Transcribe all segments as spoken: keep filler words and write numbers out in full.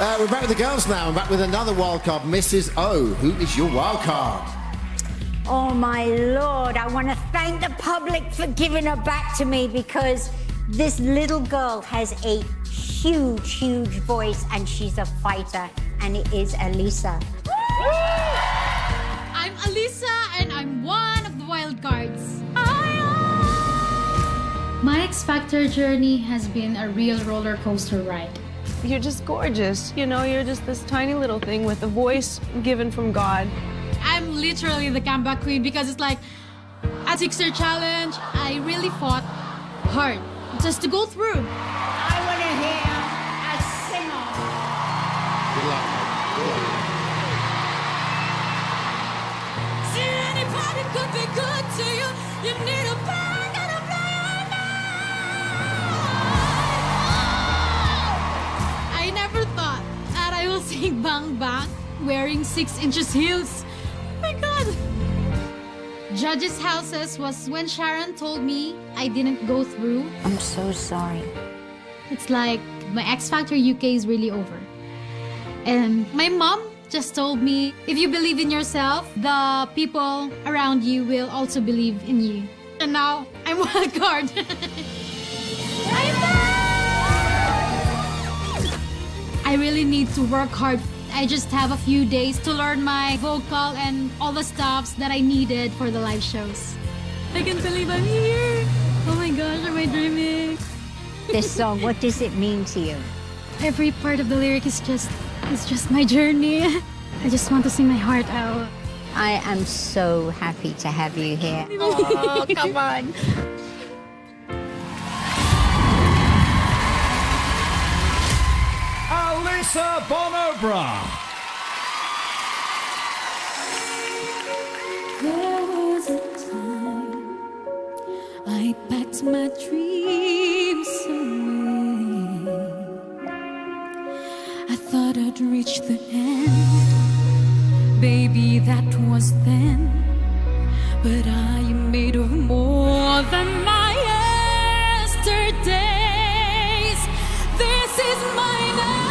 Uh, we're back with the girls now. I'm back with another wild card, Missus O. Who is your wild card? Oh, my Lord, I want to thank the public for giving her back to me, because this little girl has a huge, huge voice and she's a fighter, and it is Alisah. I'm Alisah and I'm one of the wild cards. My X Factor journey has been a real roller coaster ride. You're just gorgeous. You know, you're just this tiny little thing with a voice given from God. I'm literally the comeback queen, because it's like a six-year challenge. I really fought hard just to go through. I want to hear a sing-off. Good luck. Good luck. See, anybody could be good to you. You need a bag and a blind eye. I never thought that I will sing Bang Bang wearing six-inches heels. Oh my God! Judges' houses was when Sharon told me I didn't go through. I'm so sorry. It's like my X Factor U K is really over. And my mom just told me, if you believe in yourself, the people around you will also believe in you. And now, I'm wild card. I really need to work hard. I just have a few days to learn my vocal and all the stuffs that I needed for the live shows. I can't believe I'm here. Oh my gosh, am I dreaming? This song, what does it mean to you? Every part of the lyric is just, it's just my journey. I just want to sing my heart out. I am so happy to have you here. Oh, come on. Alisah Bonaobra. There was a time I packed my dreams away. I thought I'd reach the end. Baby, that was then. But I am made of more than my yesterdays. This is my now.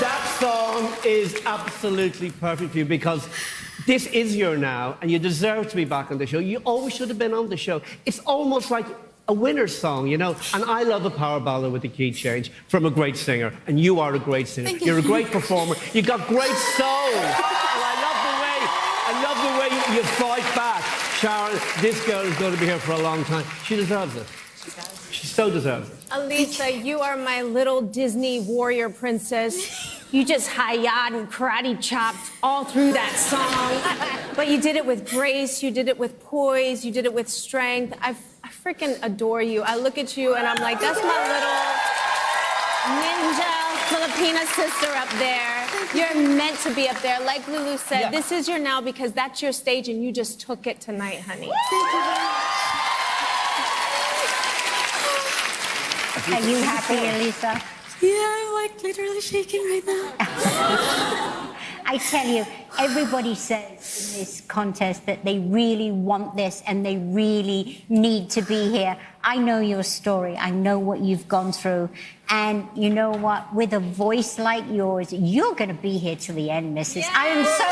That song is absolutely perfect for you, because this is your now, and you deserve to be back on the show. You always should have been on the show. It's almost like a winner's song, you know? And I love a power ballad with a key change from a great singer, and you are a great singer. Thank You're you. a great performer. You've got great soul. And I love the way, I love the way you fight back. Sharon, this girl is going to be here for a long time. She deserves it. She does. She so deserves it. Alisah, you are my little Disney warrior princess. You just hi-ya'd and karate chopped all through that song. But But you did it with grace, you did it with poise, you did it with strength. I, I freaking adore you. I look at you and I'm like, that's my little ninja Filipina sister up there. You're meant to be up there. Like Lulu said, yeah. This is your now because that's your stage and you just took it tonight, honey. Are you happy, Alisah? Yeah, I'm like literally shaking right now. I tell you, everybody says in this contest that they really want this and they really need to be here. I know your story. I know what you've gone through. And you know what? With a voice like yours, you're going to be here till the end, Missus Yeah. I am so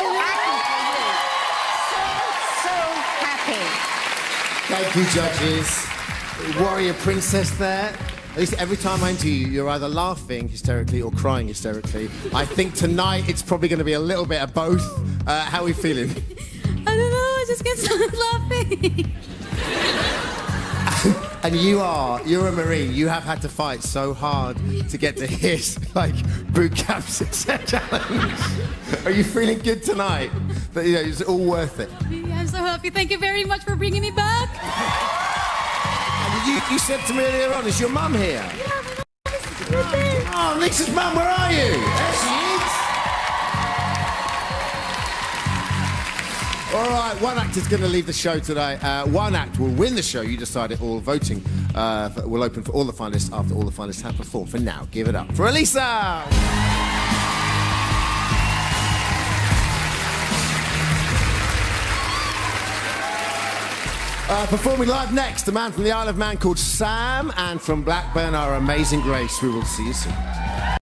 happy for you. So, so happy. Thank you, judges. Warrior princess there. At least every time I interview you, you're either laughing hysterically or crying hysterically. I think tonight it's probably going to be a little bit of both. Uh, how are we feeling? I don't know, I just get started laughing. And you are, you're a Marine. You have had to fight so hard to get to his, like, boot camp success challenge. Are you feeling good tonight? But, you know, it's all worth it. I'm so happy. Thank you very much for bringing me back. You, you said to me earlier on, is your mum here? Yeah, my mum is. Oh, Lisa's mum, where are you? There she is. All right, one act is going to leave the show today. Uh, one act will win the show. You decide it all. Voting uh, will open for all the finalists after all the finalists have performed. For now, give it up for Alisah. Uh, performing live next, a man from the Isle of Man called Sam, and from Blackburn, our amazing Grace. We will see you soon.